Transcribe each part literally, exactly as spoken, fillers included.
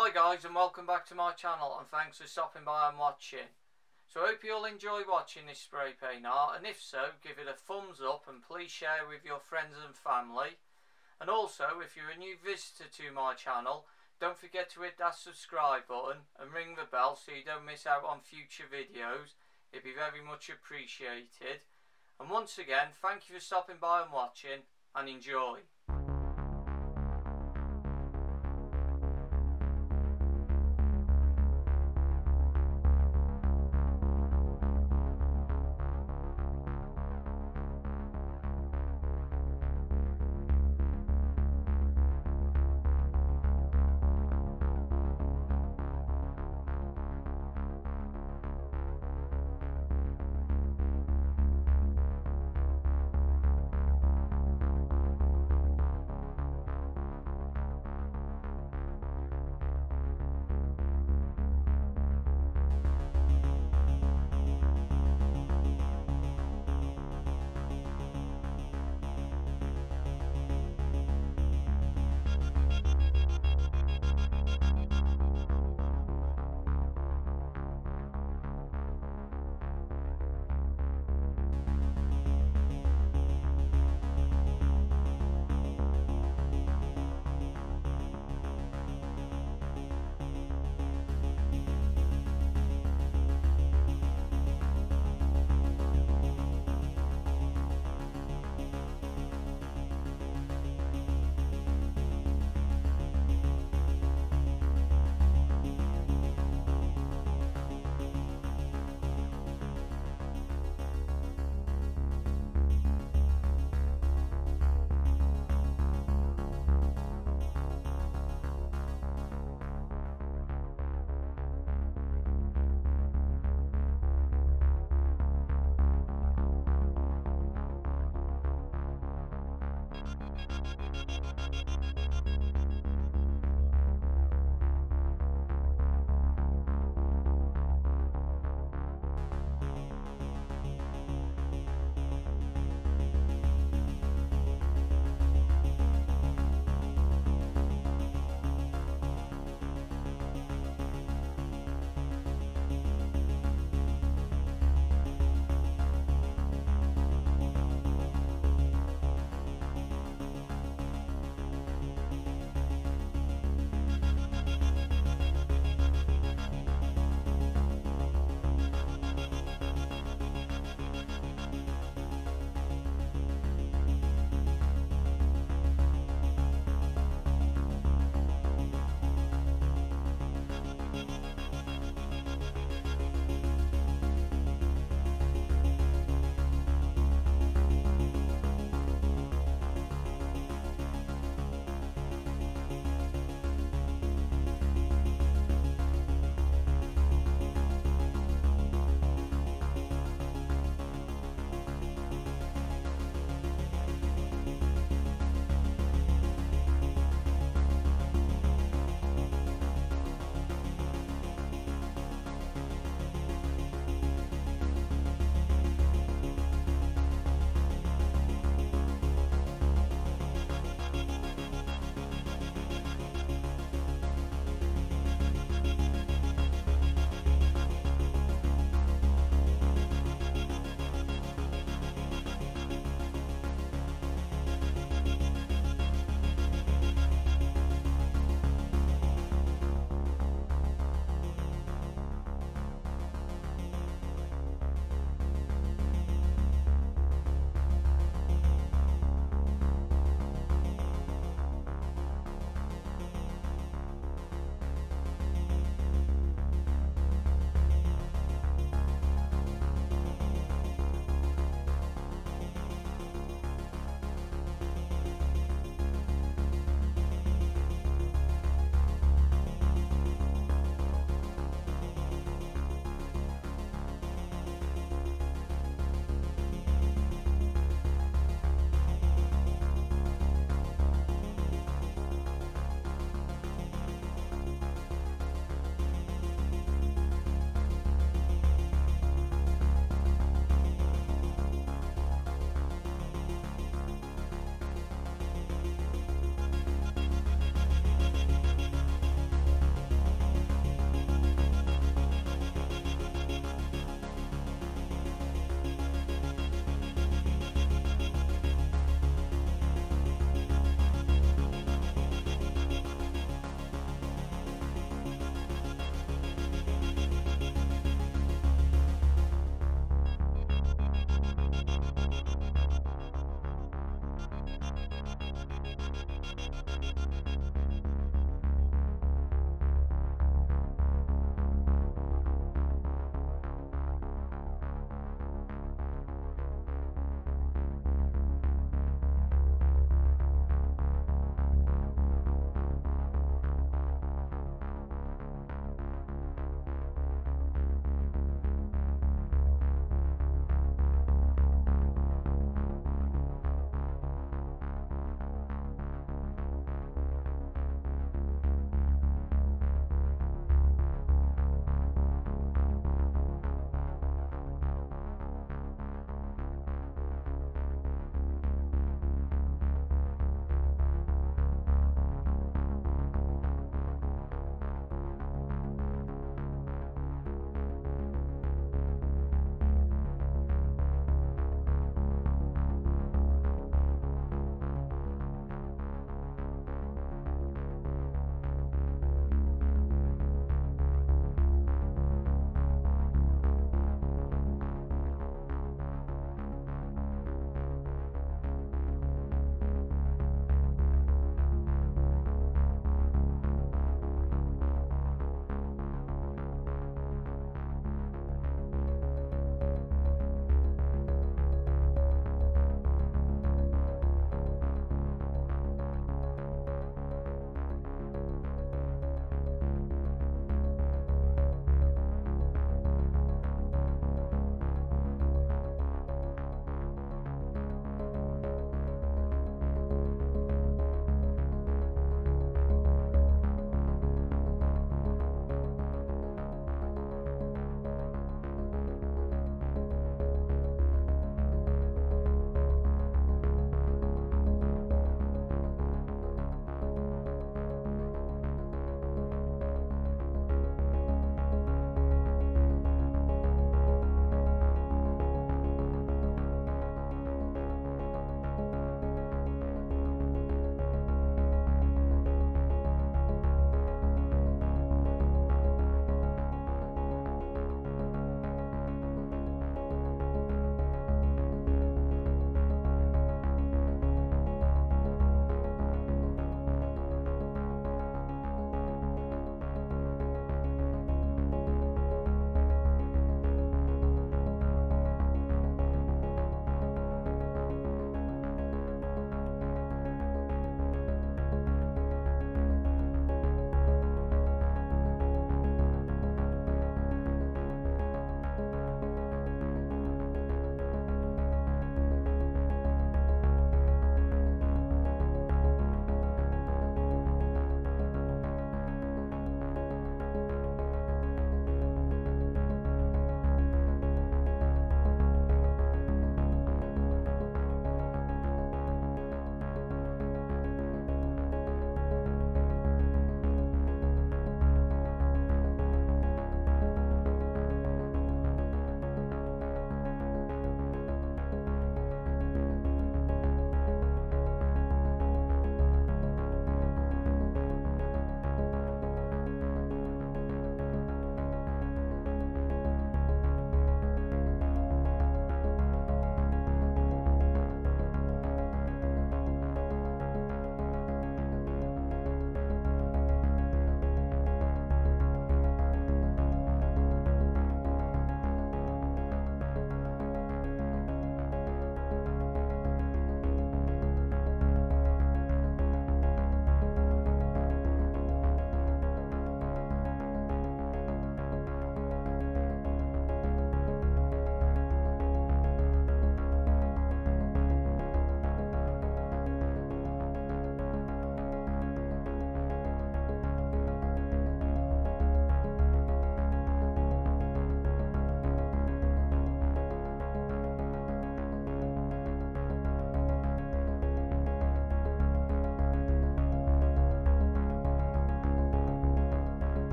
Hi guys, and welcome back to my channel, and thanks for stopping by and watching. So I hope you'll enjoy watching this spray paint art, and if so, give it a thumbs up and please share with your friends and family. And also, if you're a new visitor to my channel, don't forget to hit that subscribe button and ring the bell so you don't miss out on future videos. It'd be very much appreciated. And once again, thank you for stopping by and watching, and enjoy.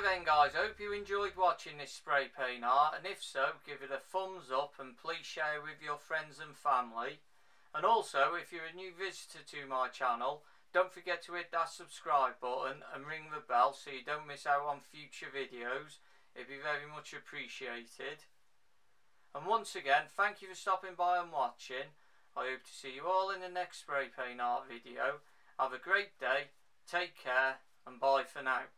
Hi then guys, hope you enjoyed watching this spray paint art, and if so give it a thumbs up and please share with your friends and family. And also if you're a new visitor to my channel, don't forget to hit that subscribe button and ring the bell so you don't miss out on future videos. It'd be very much appreciated. And once again, thank you for stopping by and watching. I hope to see you all in the next spray paint art video. Have a great day, take care and bye for now.